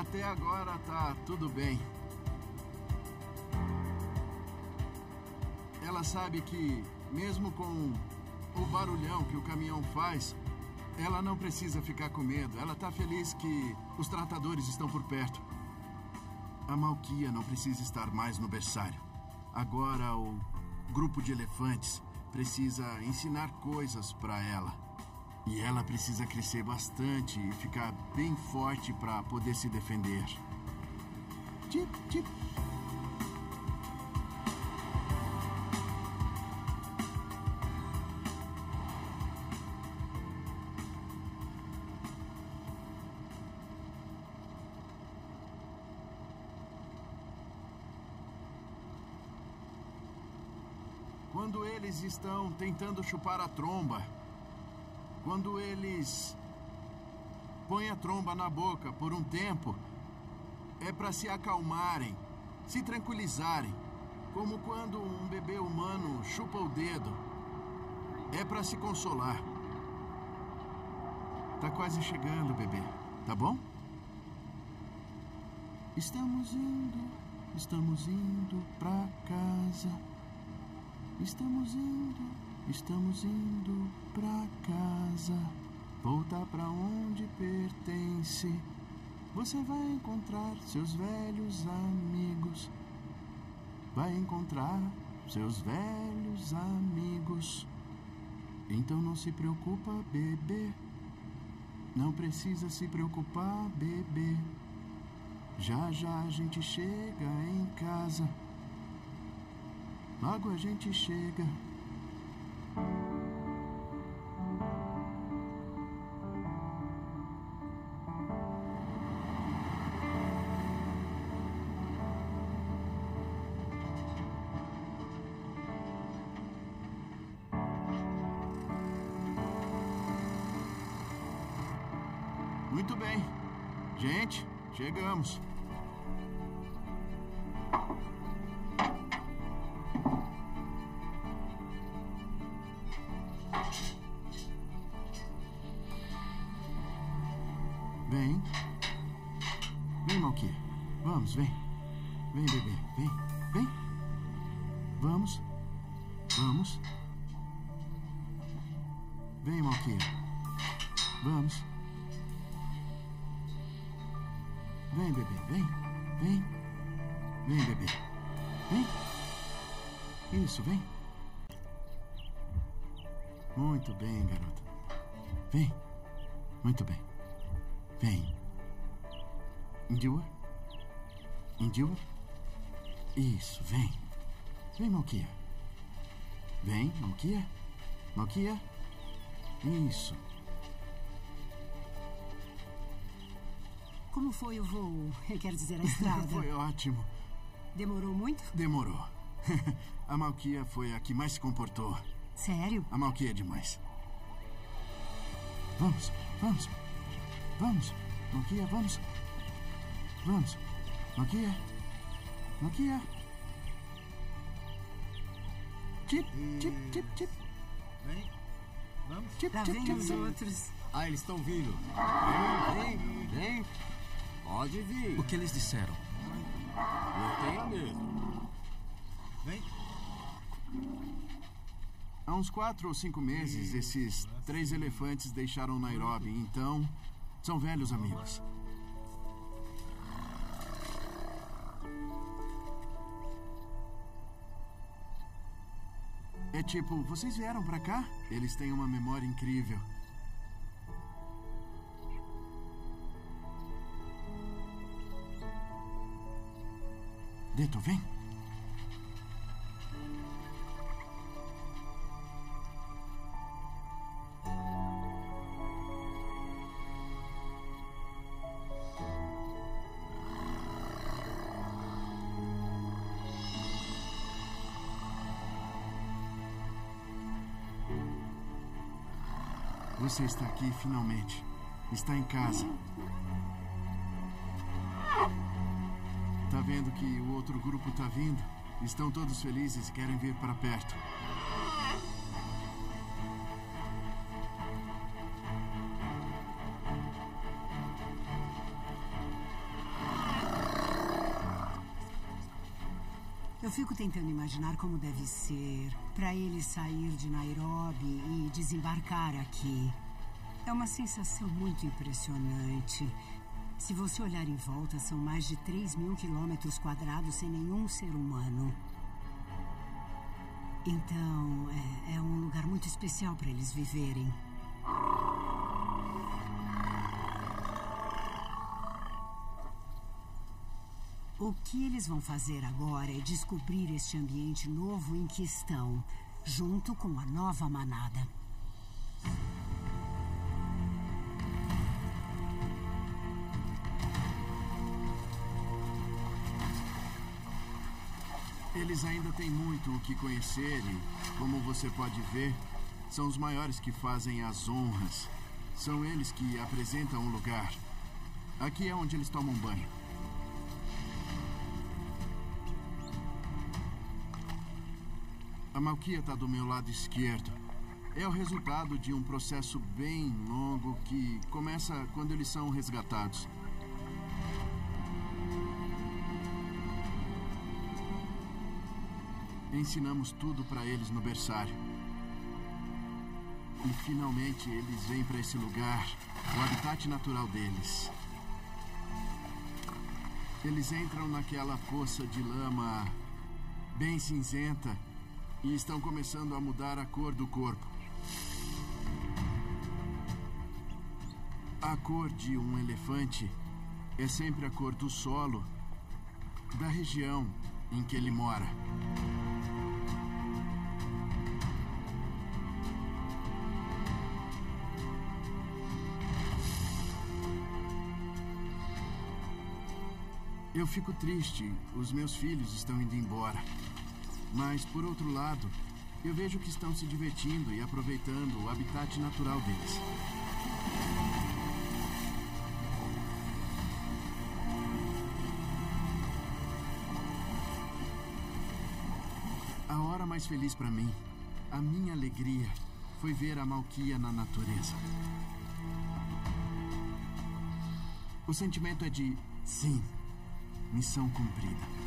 Até agora tá tudo bem. Ela sabe que, mesmo com o barulhão que o caminhão faz, ela não precisa ficar com medo. Ela tá feliz que os tratadores estão por perto. A Malkia não precisa estar mais no berçário. Agora o grupo de elefantes precisa ensinar coisas para ela. E ela precisa crescer bastante e ficar bem forte para poder se defender. Tip, tip. Quando eles estão tentando chupar a tromba, quando eles põem a tromba na boca por um tempo, é para se acalmarem, se tranquilizarem, como quando um bebê humano chupa o dedo. É para se consolar. Tá quase chegando, bebê, tá bom? Estamos indo para casa. Estamos indo pra casa. Voltar pra onde pertence. Você vai encontrar seus velhos amigos. Vai encontrar seus velhos amigos. Então não se preocupa, bebê. Não precisa se preocupar, bebê. Já já a gente chega em casa. Logo a gente chega. Muito bem. Gente, chegamos. Vem. Vem, Malkia. Vamos, vem. Vem, bebê. Vem. Vem. Vamos. Vamos. Vem, Malkia. Vamos. Vem, bebê. Vem. Vem. Vem, bebê. Vem. Isso, vem. Muito bem, garota. Vem. Muito bem. Vem. Indua. Indua. Isso, vem. Vem, Mokia. Vem, Mokia. Mokia. Isso. Como foi o voo? Quer dizer, a estrada. Foi ótimo. Demorou muito? Demorou. A Malkia foi a que mais se comportou. Sério? A Malkia é demais. Vamos, vamos. Vamos, Mokia, vamos. Vamos, Mokia. Mokia. Tip, tip, tip, tip. Vem. Vamos. Tip, tá, tip, tip, os outros. Ah, eles estão vindo. Vem, vem, vem. Pode vir. O que eles disseram? Eu tenho medo. Vem. Há uns 4 ou 5 meses, esses 3 elefantes deixaram Nairobi, então... São velhos amigos. É tipo, vocês vieram pra cá? Eles têm uma memória incrível. Deto, vem. Você está aqui finalmente. Está em casa. Tá vendo que o outro grupo tá vindo? Estão todos felizes e querem vir para perto. Eu fico tentando imaginar como deve ser para ele sair de Nairobi e desembarcar aqui. É uma sensação muito impressionante. Se você olhar em volta, são mais de 3.000 km² sem nenhum ser humano. Então, é um lugar muito especial para eles viverem. O que eles vão fazer agora é descobrir este ambiente novo em que estão, junto com a nova manada. Eles ainda têm muito o que conhecer e, como você pode ver, são os maiores que fazem as honras. São eles que apresentam o lugar. Aqui é onde eles tomam banho. A Malkia está do meu lado esquerdo. É o resultado de um processo bem longo que começa quando eles são resgatados. Ensinamos tudo para eles no berçário. E finalmente eles vêm para esse lugar, o habitat natural deles. Eles entram naquela poça de lama bem cinzenta e estão começando a mudar a cor do corpo. A cor de um elefante é sempre a cor do solo, da região em que ele mora. Eu fico triste, os meus filhos estão indo embora. Mas, por outro lado, eu vejo que estão se divertindo e aproveitando o habitat natural deles. A hora mais feliz para mim, a minha alegria, foi ver a Malkia na natureza. O sentimento é de, sim, missão cumprida.